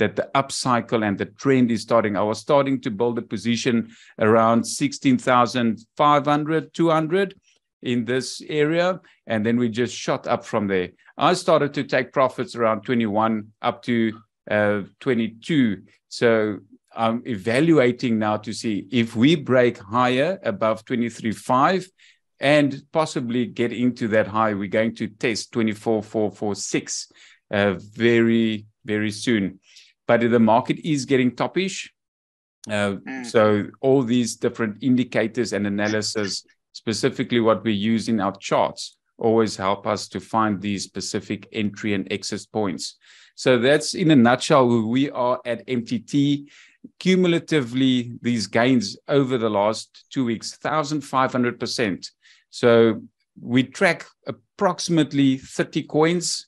that the upcycle and the trend is starting. I was starting to build a position around 16,500, 200 in this area, and then we just shot up from there. I started to take profits around 21 up to 22. So I'm evaluating now to see if we break higher above 23.5 and possibly get into that high. We're going to test 24,446 very, very soon. But the market is getting toppish. So all these different indicators and analysis, specifically what we use in our charts, always help us to find these specific entry and exit points. So that's in a nutshell where we are at MTT. Cumulatively, these gains over the last 2 weeks, 1,500%. So we track approximately 30 coins